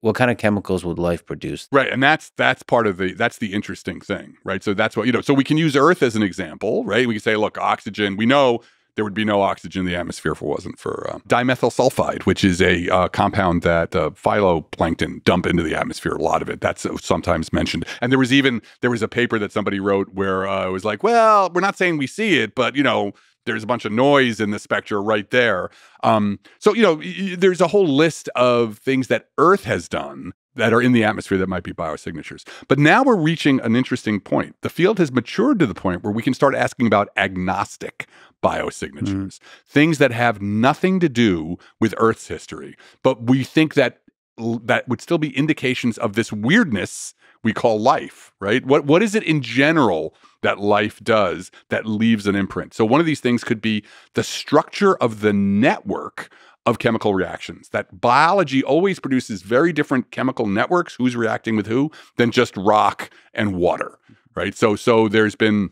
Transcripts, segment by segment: what kind of chemicals would life produce? Right, and that's part of the, that's the interesting thing, right? So that's what, you know, so we can use Earth as an example, right? We can say, look, oxygen, we know there would be no oxygen in the atmosphere if it wasn't for dimethyl sulfide, which is a compound that phytoplankton dump into the atmosphere, a lot of it. That's sometimes mentioned. And there was a paper that somebody wrote where it was like, well, we're not saying we see it, but, you know, there's a bunch of noise in the spectra right there. So, you know, there's a whole list of things that Earth has done that are in the atmosphere that might be biosignatures. But now we're reaching an interesting point. The field has matured to the point where we can start asking about agnostic biosignatures, things that have nothing to do with Earth's history. But we think that that would still be indications of this weirdness we call life, right? What is it in general that life does that leaves an imprint? So one of these things could be the structure of the network of chemical reactions, that biology always produces very different chemical networks, who's reacting with who, than just rock and water, right? So there's been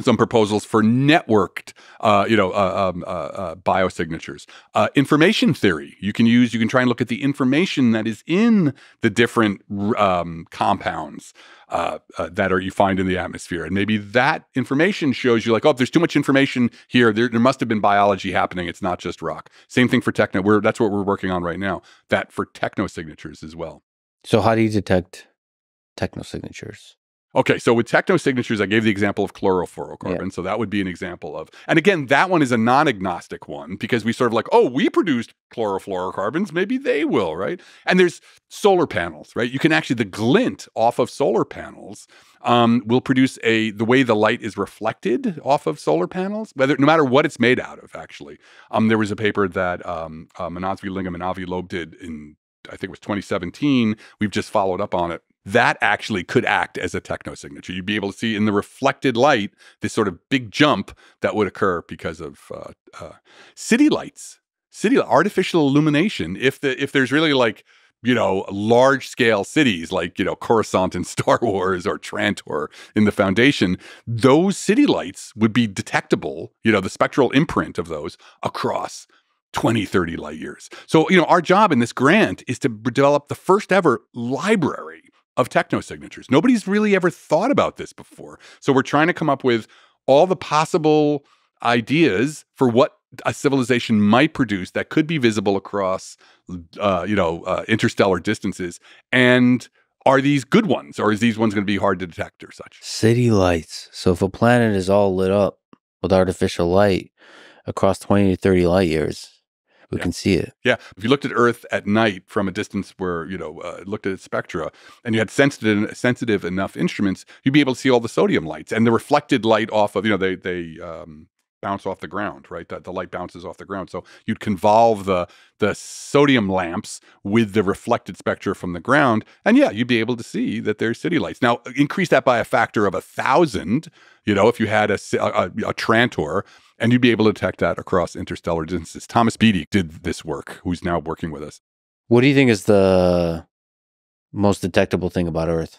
some proposals for networked, biosignatures. Information theory, you can try and look at the information that is in the different compounds that you find in the atmosphere. And maybe that information shows you like, oh, if there's too much information here, there must have been biology happening. It's not just rock. Same thing for techno. That's what we're working on right now, that for technosignatures as well. So how do you detect technosignatures? Okay, so with technosignatures, I gave the example of chlorofluorocarbons, so that would be an example of, and again, that one is a non-agnostic one because we sort of like, oh, we produced chlorofluorocarbons, maybe they will, right? And there's solar panels, right? You can actually, the glint off of solar panels will produce the way the light is reflected off of solar panels, no matter what it's made out of, actually. There was a paper that Manasvi Lingam and Avi Loeb did in, I think it was 2017, we've just followed up on it. That actually could act as a technosignature. You'd be able to see in the reflected light this sort of big jump that would occur because of city lights, artificial illumination. If there's really like, you know, large scale cities like, you know, Coruscant in Star Wars or Trantor in the Foundation, those city lights would be detectable, you know, the spectral imprint of those across 20, 30 light years. So, you know, our job in this grant is to develop the first ever library of technosignatures. Nobody's really ever thought about this before. So we're trying to come up with all the possible ideas for what a civilization might produce that could be visible across, interstellar distances. And are these good ones, or is these ones going to be hard to detect or such? City lights. So if a planet is all lit up with artificial light across 20 to 30 light years, we can see it. Yeah. If you looked at Earth at night from a distance where, you know, looked at its spectra, and you had sensitive enough instruments, you'd be able to see all the sodium lights and the reflected light off of, you know, they bounce off the ground, right? The light bounces off the ground. So you'd convolve the sodium lamps with the reflected spectra from the ground. And yeah, you'd be able to see that there's city lights. Now, increase that by a factor of 1,000, you know, if you had a Trantor, and you'd be able to detect that across interstellar distances. Thomas Beattie did this work, who's now working with us. What do you think is the most detectable thing about Earth?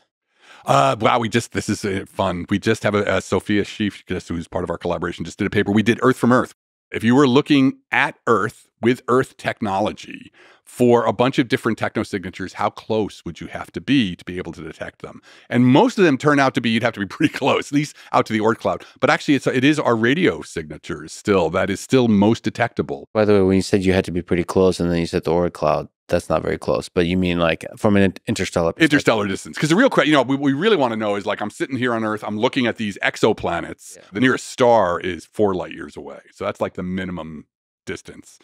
Wow, this is fun. We just have a Sophia Schieff, who's part of our collaboration, just did a paper. We did Earth from Earth. If you were looking at Earth with Earth technology for a bunch of different technosignatures, how close would you have to be able to detect them? And most of them turn out to be, you'd have to be pretty close, at least out to the Oort cloud. But actually, it is our radio signatures still, that is still most detectable. By the way, when you said you had to be pretty close and then you said the Oort cloud, that's not very close, but you mean like from an interstellar distance? Because the real question, you know, we really want to know is like, I'm sitting here on Earth, I'm looking at these exoplanets. Yeah. The nearest star is 4 light years away, so that's like the minimum distance.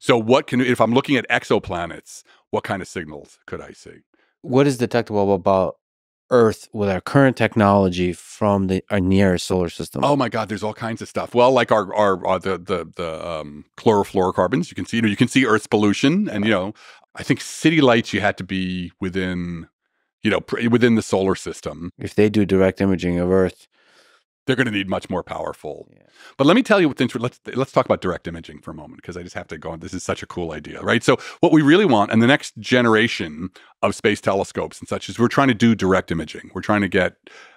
So if I'm looking at exoplanets, what kind of signals could I see? What is detectable about Earth with our current technology from our nearest solar system? Oh my God, there's all kinds of stuff. Well, like the chlorofluorocarbons, you can see Earth's pollution, and you know, I think city lights you had to be within, you know, within the solar system. If they do direct imaging of Earth, they're going to need much more powerful. Yeah. But let me tell you let's talk about direct imaging for a moment, because I just have to go on. This is such a cool idea, right? So what we really want, and the next generation of space telescopes and such, is we're trying to do direct imaging. We're trying to get,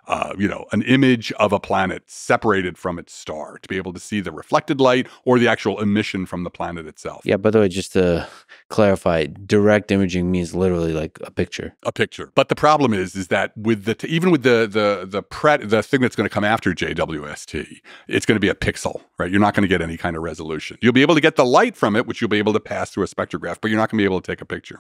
an image of a planet separated from its star to be able to see the reflected light or the actual emission from the planet itself. Yeah, by the way, just to clarify, direct imaging means literally like a picture. A picture. But the problem is that with the even with the thing that's going to come after JWST, it's going to be a pixel, right? You're not going to get any kind of resolution. You'll be able to get the light from it, which you'll be able to pass through a spectrograph, but you're not going to be able to take a picture.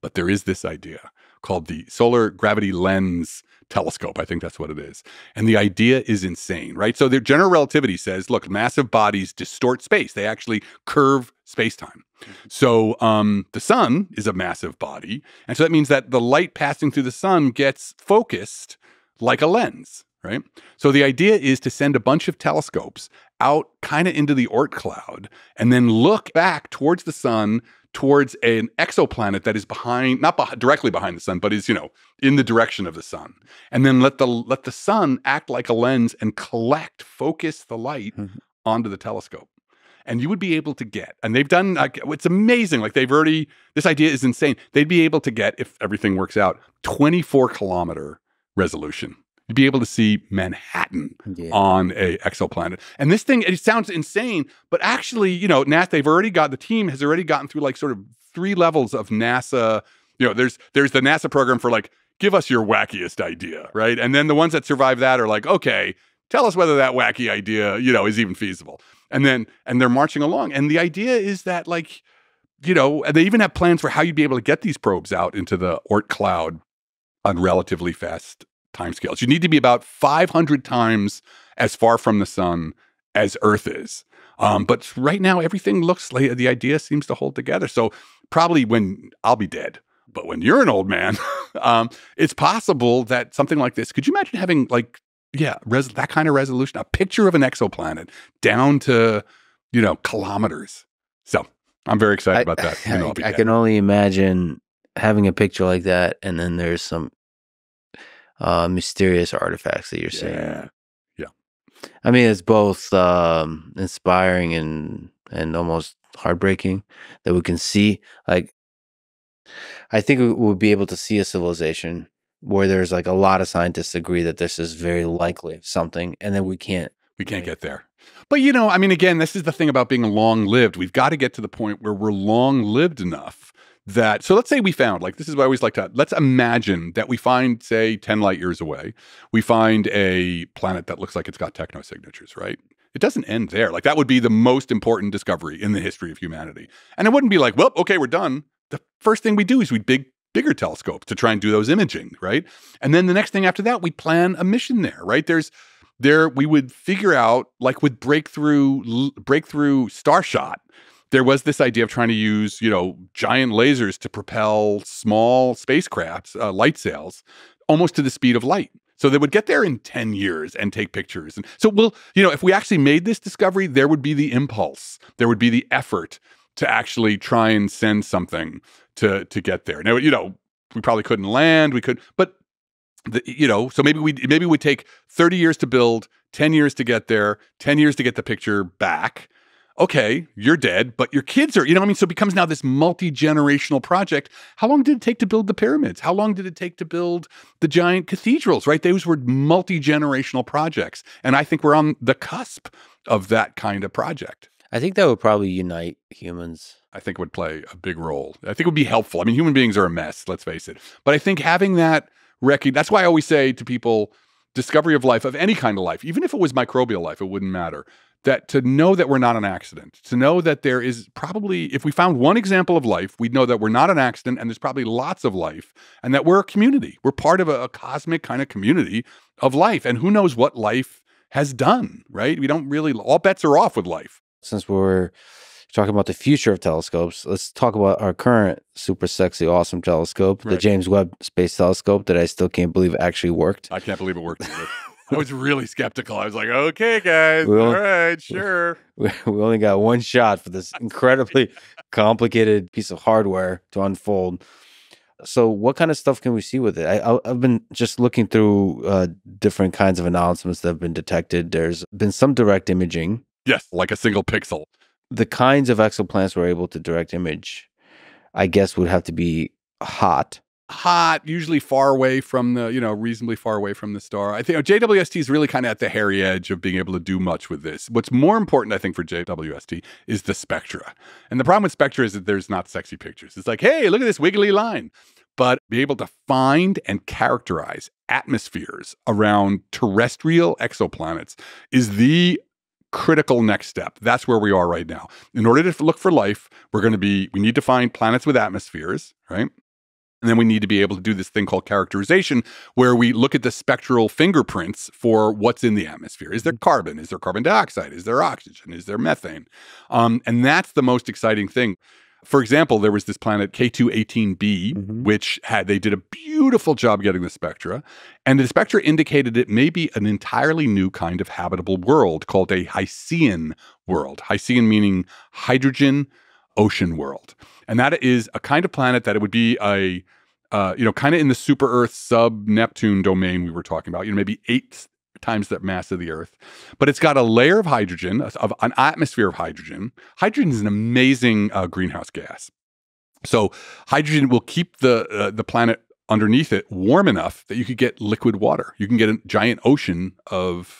But there is this idea called the Solar Gravity Lens Telescope. I think that's what it is. And the idea is insane, right? So their general relativity says, look, massive bodies distort space. They actually curve space-time. So the sun is a massive body. And so that means that the light passing through the sun gets focused like a lens, right? So the idea is to send a bunch of telescopes out kind of into the Oort cloud and then look back towards the sun, towards an exoplanet that is behind, not directly behind the sun, but is, you know, in the direction of the sun. And then let the sun act like a lens and collect, focus the light onto the telescope. And you would be able to get, and they've done, like, it's amazing. Like they've already, this idea is insane. They'd be able to get, if everything works out, 24-kilometer resolution. You'd be able to see Manhattan on a exoplanet. And this thing, it sounds insane, but actually, you know, NASA, they've already got, the team has already gotten through like sort of 3 levels of NASA. You know, there's the NASA program for like, give us your wackiest idea, right? And then the ones that survive that are like, okay, tell us whether that wacky idea, you know, is even feasible. And then, and they're marching along. And the idea is that like, you know, they even have plans for how you'd be able to get these probes out into the Oort cloud on relatively fast timescales. You need to be about 500 times as far from the sun as Earth is. But right now, everything looks like the idea seems to hold together. So probably when I'll be dead, but when you're an old man, it's possible that something like this, could you imagine having like, yeah, that kind of resolution, a picture of an exoplanet down to, you know, kilometers. So I'm very excited about that. I can only imagine having a picture like that. And then there's some mysterious artifacts that you're saying. Yeah. I mean, it's both inspiring and almost heartbreaking that we can see. Like, I think we'll be able to see a civilization where there's like a lot of scientists agree that this is very likely something, and then we can't get there. But, you know, I mean, again, this is the thing about being long-lived. We've got to get to the point where we're long-lived enough that, so let's say we found, like, this is what I always like to, let's imagine that we find, say, 10 light years away, we find a planet that looks like it's got technosignatures, right? It doesn't end there. Like, that would be the most important discovery in the history of humanity. And it wouldn't be like, well, okay, we're done. The first thing we do is we'd bigger telescopes to try and do those imaging, right? And then the next thing after that, we plan a mission there, right? We would figure out, like with Breakthrough Starshot, there was this idea of trying to use, you know, giant lasers to propel small spacecrafts, light sails, almost to the speed of light. So they would get there in 10 years and take pictures. And so we'll, you know, if we actually made this discovery, there would be the impulse, there would be the effort to actually try and send something to get there. Now, you know, we probably couldn't land, but you know, so maybe we take 30 years to build, 10 years to get there, 10 years to get the picture back. Okay, you're dead, but your kids are, you know what I mean? So it becomes now this multi-generational project. How long did it take to build the pyramids? How long did it take to build the giant cathedrals, right? Those were multi-generational projects. And I think we're on the cusp of that kind of project. I think that would probably unite humans. I think it would play a big role. I think it would be helpful. I mean, human beings are a mess, let's face it. But I think having that record, that's why I always say to people, discovery of life, of any kind of life, even if it was microbial life, it wouldn't matter. That to know that we're not an accident, to know that there is probably, if we found one example of life, we'd know that we're not an accident and there's probably lots of life and that we're a community. We're part of a cosmic kind of community of life. And who knows what life has done, right? We don't really, all bets are off with life. Since we're talking about the future of telescopes, let's talk about our current super sexy, awesome telescope, the James Webb Space Telescope that I still can't believe actually worked. I can't believe it worked either. I was really skeptical. I was like, okay, guys, all right, sure. We only got one shot for this incredibly complicated piece of hardware to unfold. So what kind of stuff can we see with it? I've been just looking through different kinds of announcements that have been detected. There's been some direct imaging. Yes, like a single pixel. The kinds of exoplanets we're able to direct image, I guess, would have to be hot, hot, usually far away from the, reasonably far away from the star. I think JWST is really kind of at the hairy edge of being able to do much with this. What's more important, I think, for JWST is the spectra. And the problem with spectra is that there's not sexy pictures. It's like, hey, look at this wiggly line. But be able to find and characterize atmospheres around terrestrial exoplanets is the critical next step. That's where we are right now. In order to look for life, we need to find planets with atmospheres, right? And then we need to be able to do this thing called characterization, where we look at the spectral fingerprints for what's in the atmosphere. Is there carbon? Is there carbon dioxide? Is there oxygen? Is there methane? And that's the most exciting thing. For example, there was this planet K2-18b, which they did a beautiful job getting the spectra. And the spectra indicated it may be an entirely new kind of habitable world called a Hycean world. Hycean meaning hydrogen ocean world. And that is a kind of planet that it would be a, kind of in the super Earth sub-Neptune domain we were talking about, maybe 8 times the mass of the Earth. But it's got a layer of hydrogen, an atmosphere of hydrogen. Hydrogen is an amazing greenhouse gas. So hydrogen will keep the planet underneath it warm enough that you could get liquid water. You can get a giant ocean of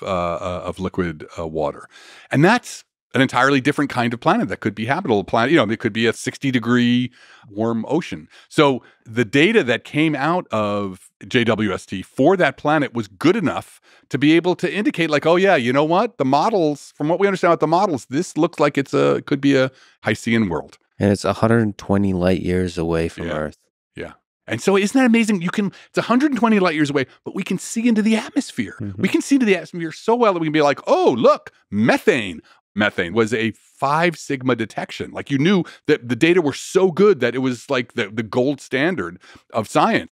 liquid water. And that's an entirely different kind of planet that could be habitable. Planet, it could be a 60-degree warm ocean. So the data that came out of JWST for that planet was good enough to be able to indicate, like, oh yeah, the models, from what we understand about the models, this looks like it could be a Hycean world. And it's 120 light years away from Earth. Yeah. And so isn't that amazing? It's 120 light years away, but we can see into the atmosphere. We can see into the atmosphere so well that we can be like, oh, look, methane. Methane was a 5 sigma detection. Like, you knew that the data were so good that it was like the gold standard of science.